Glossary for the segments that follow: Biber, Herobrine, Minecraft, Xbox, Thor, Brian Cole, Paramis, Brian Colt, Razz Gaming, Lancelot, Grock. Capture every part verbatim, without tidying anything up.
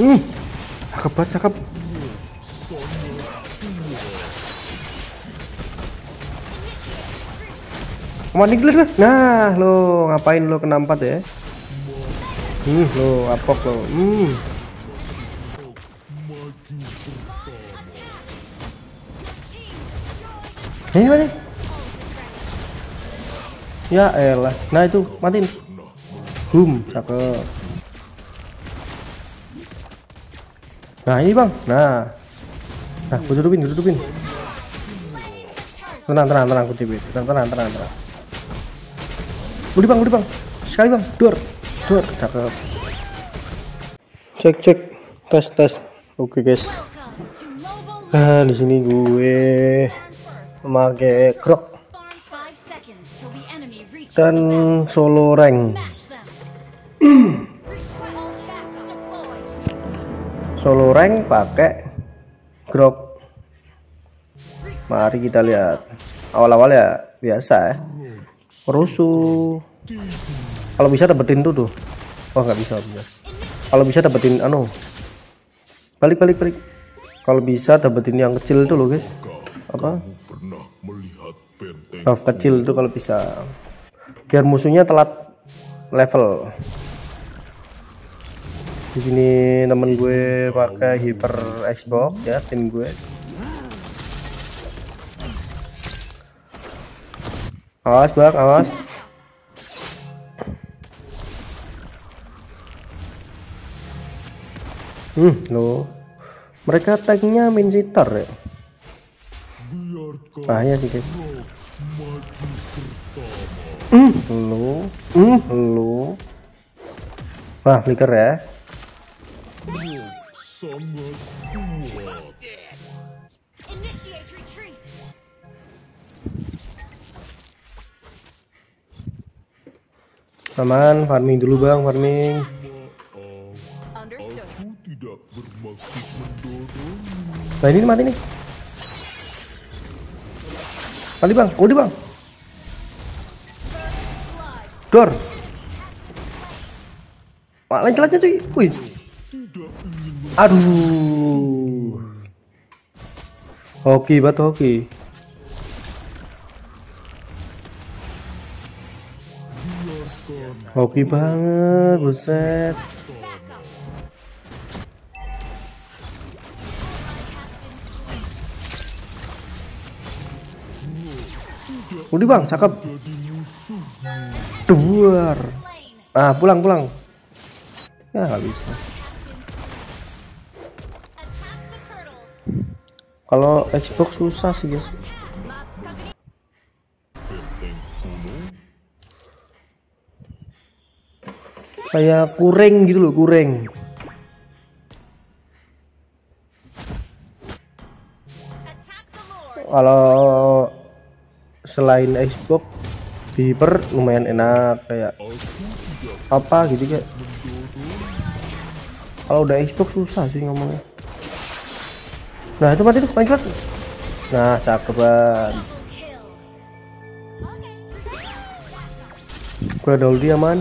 Ih, cakep banget, cakep. Kemana gila lu? Nah, lo ngapain lo kena empat ya? Hmm, lo apok lo. Hmm. Eh, mana? Ya elah. Nah, itu matiin. Boom, cakep. Nah ini bang, nah, nah gue tutupin, gue tutupin, tenang tenang tenang, gue tutupin, tenang tenang tenang tenang, udah bang, udah bang, sekali bang, dor, dor, cakep, cek cek, tes tes, oke okay, guys, nah di sini gue memakai Grock dan solo rank. Solo rank pakai Grock. Mari kita lihat. Awal-awal ya biasa ya. Rusuh. Kalau bisa dapetin tuh tuh. Oh nggak bisa. Kalau bisa dapetin anu. Balik balik balik. Kalau bisa dapetin yang kecil itu loh guys. Apa? Buff kecil itu kalau bisa. Biar musuhnya telat level. Di sini temen gue pakai Hyper Xbox ya, tim gue. Awas bang, awas. Hmm, loh. Mereka tanknya main sitar ya. Bahaya sih guys. Hmm, loh. Hmm, loh. Wah, flicker ya. Aman, farming dulu bang, farming. Nah ini mati nih. Mati bang, udah bang. Dor. Malah celatnya cuy, wih. Aduh, hoki banget hoki. Hoki banget, buset. Udah bang, cakep. Duar. Ah, pulang pulang. Ya nggak bisa. Kalau Xbox susah sih guys. Kayak kuring gitu loh, kuring. Kalau selain Xbox, Biber lumayan enak kayak apa gitu kayak. Kalau udah Xbox susah sih ngomongnya. Nah itu mati tuh, panjat. Nah cakepan. Gue ada ulti aman.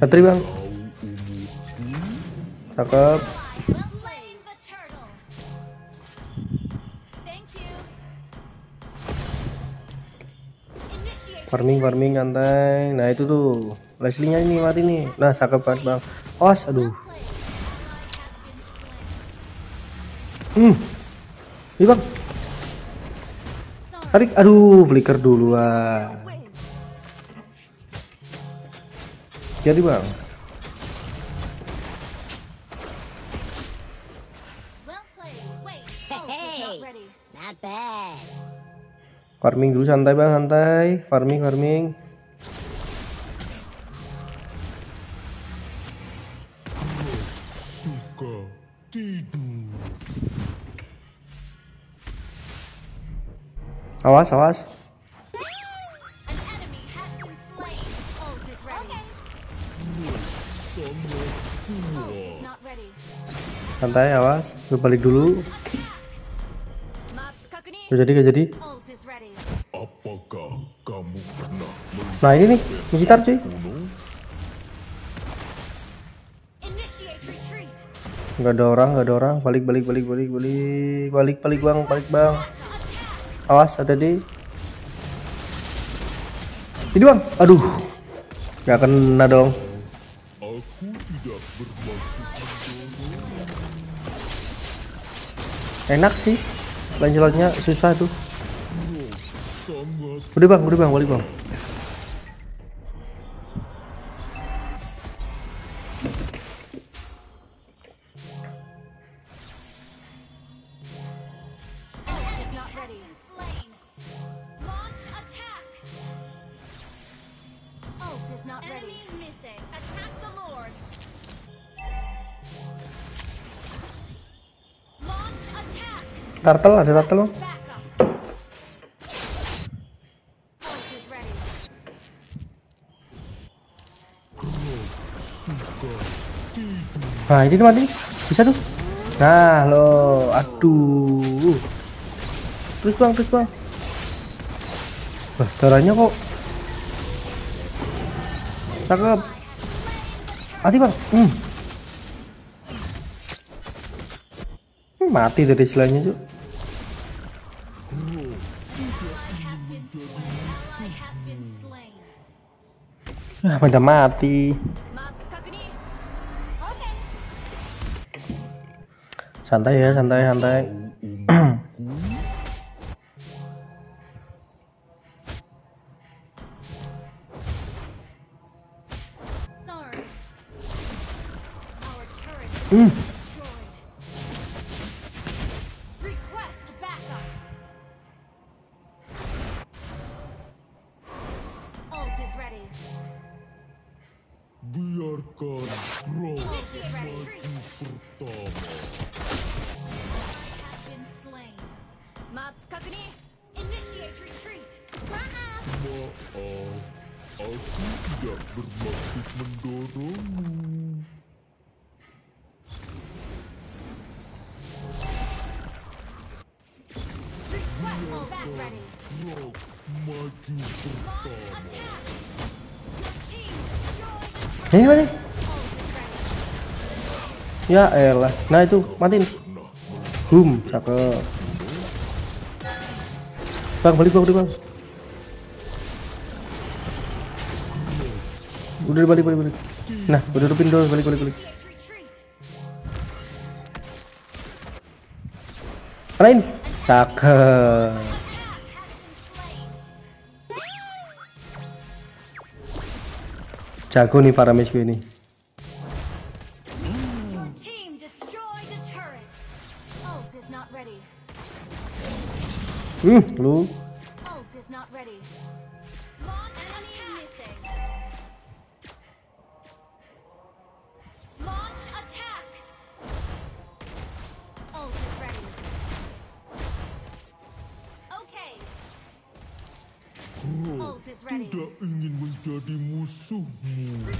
Katri bang. Cakep. Farming farming santai. Nah itu tuh. Leslie-nya ini mati nih. Nah, cakep banget, Bang. Awas, aduh. Hmm. Ini, Bang. Tarik, aduh, flicker duluan. Jadi, Bang. Farming dulu santai, Bang, santai. Farming, farming. Awas, awas. Santai, awas. Gue balik dulu. Gak jadi, gak jadi. Nah ini nih, gitar cuy. Nggak ada orang, nggak ada orang. Balik, balik, balik, balik, balik, balik, balik bang, balik bang. Awas, hati-hati. Ini bang, aduh, nggak kena dong. Enak sih, lancelotnya susah tuh. Udah bang, udah bang, balik bang. Turtle, ada turtle loh. Nah ini tuh mati, bisa tuh. Nah loh, aduh. Terus bang, terus bang. Wah, caranya kok cakep. Mati bang. Hmm. Mati dari istilahnya tuh. Ah, pada mati. Santai ya, santai, santai. Hmm. Ini mana? Ya elah. Nah itu matiin. Boom, cakep. Bang balik bang, balik bang. Udah balik balik balik. Nah udah rupin dulu, balik balik balik. Lain, cakep. Jago nih Paramis gue ini. Hmm, lu. Tidak ingin menjadi musuhmu.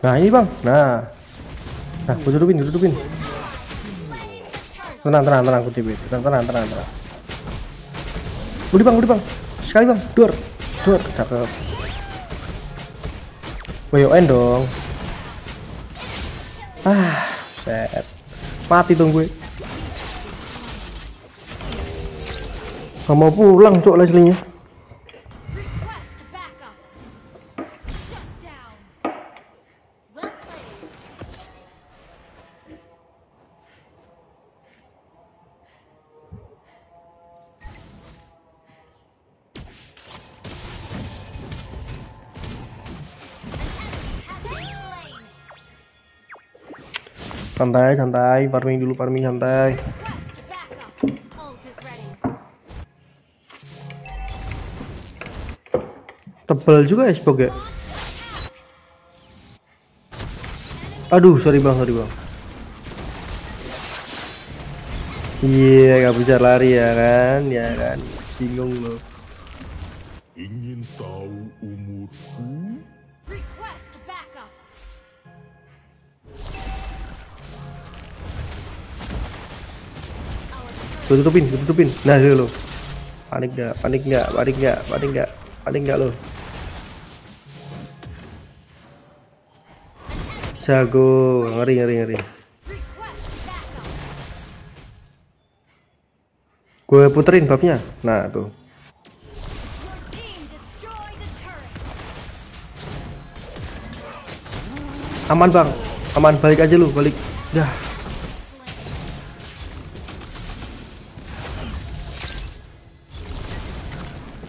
Nah ini bang, nah, nah, gue dudupin, dudupin. Tenang, tenang, tenang, kutipin, tenang, tenang, tenang, tenang. Udah bang, udah bang, sekali bang, dur, dur, cakep. Woyoen dong. Ah, set, mati dong gue. Gak mau pulang cok Leslie-nya. Santai santai, farming dulu, farming santai. Tebel juga Xbox ya. Aduh, sorry bang, sorry bang. Iya, yeah, nggak bisa lari ya kan, ya kan, bingung loh. Ingin tahu umurku? Gue tutupin, gue tutupin. Nah, dulu lo. Panik gak, panik gak, panik gak, panik gak, panik gak lo. Jago, ngeri, ngeri, ngeri. Gue puterin buffnya. Nah, tuh. Aman, Bang. Aman, balik aja lu, balik. Dah.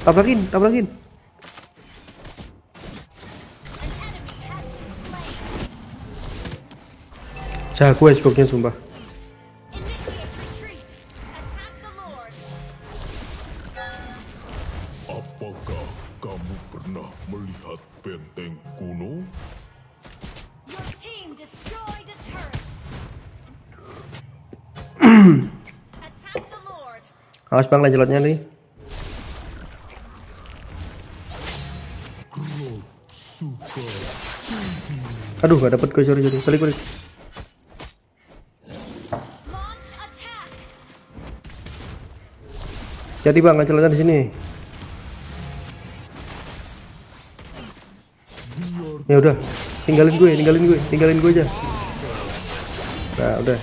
Tabrakin, tabrakin. Jago Xbox-nya, sumpah. Apakah kamu pernah melihat benteng kuno? Awas Bang, lancelotnya nih. Aduh, gak dapet gue, sorry, sorry. Balik, balik. Jadi Bang, lancelotnya di sini. Ya udah, tinggalin gue, tinggalin gue, tinggalin gue aja. Nah, udah.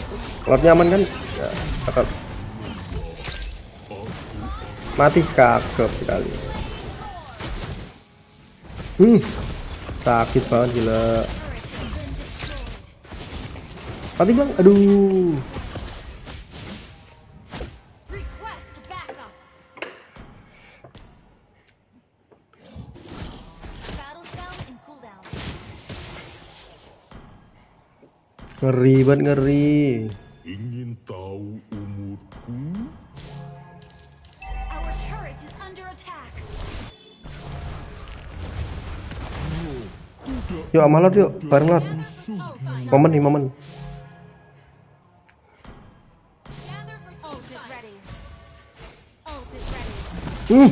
Lotnya aman kan? Ya, bakal mati skakep sekali. Hmm. Sakit banget, gila. Mati Bang. Aduh. Ngeri banget, ngeri. Ingin tahu umurku? Our turret is under attack. Yuk amalot, yuk bareng lot. Momen nih, momen. Hmm,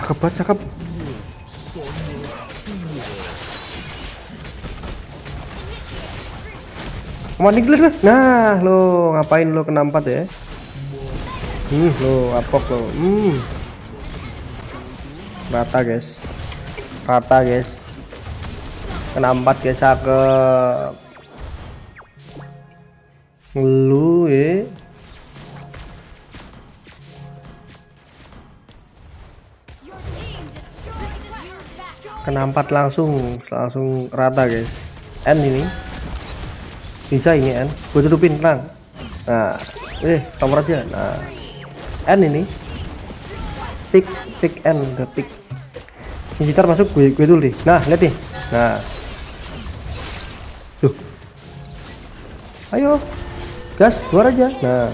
cakep banget, cakep. Mau digler, nah lo ngapain lo kena empat ya? Hmm, lo apok lo, hmm. Rata guys, rata guys, kena empat guys, cakep. Lu ya. Kena empat langsung, langsung rata guys. End ini. Bisa ini N, gue tutupin tenang. Nah, eh nomor aja. Nah, N ini, pick pick N, udah pick. Gitar masuk gue gue dulu deh. Nah lihat nih, nah, tuh, ayo, gas luar aja. Nah,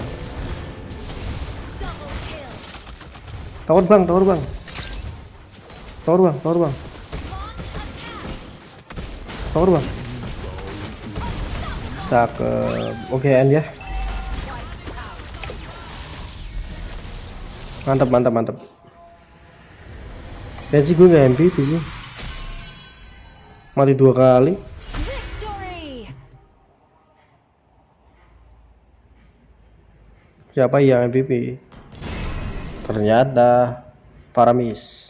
Thor Bang, Thor Bang, Thor Bang, Thor Bang, Thor Bang. Cakep, oke end ya. Mantap, mantap, mantap. Dan sih gue nggak M V P sih. Mati dua kali. Siapa yang M V P? Ternyata Paramis.